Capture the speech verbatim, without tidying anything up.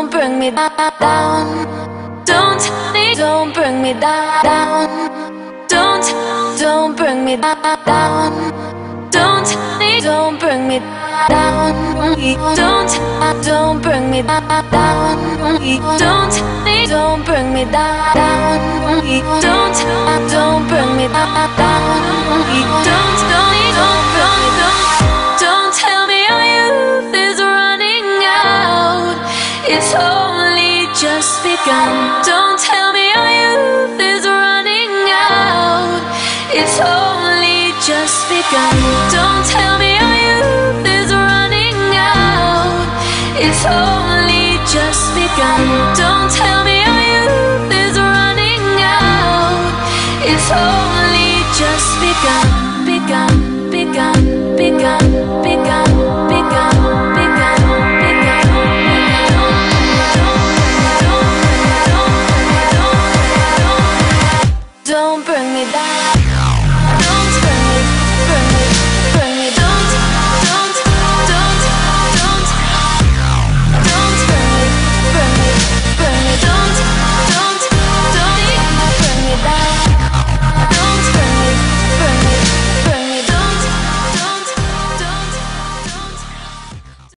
don't bring me down. Don't, don't bring me down. Don't, don't bring me down. Don't, don't bring me down. Don't, don't bring me down. Don't, don't bring me down. Don't, don't bring me down. Don't, don't, don't bring me down. Don't tell me our youth is running out. It's only just begun. Don't tell me our youth is running out. It's only just begun. Don't tell me our youth is running out. It's only just begun. Don't tell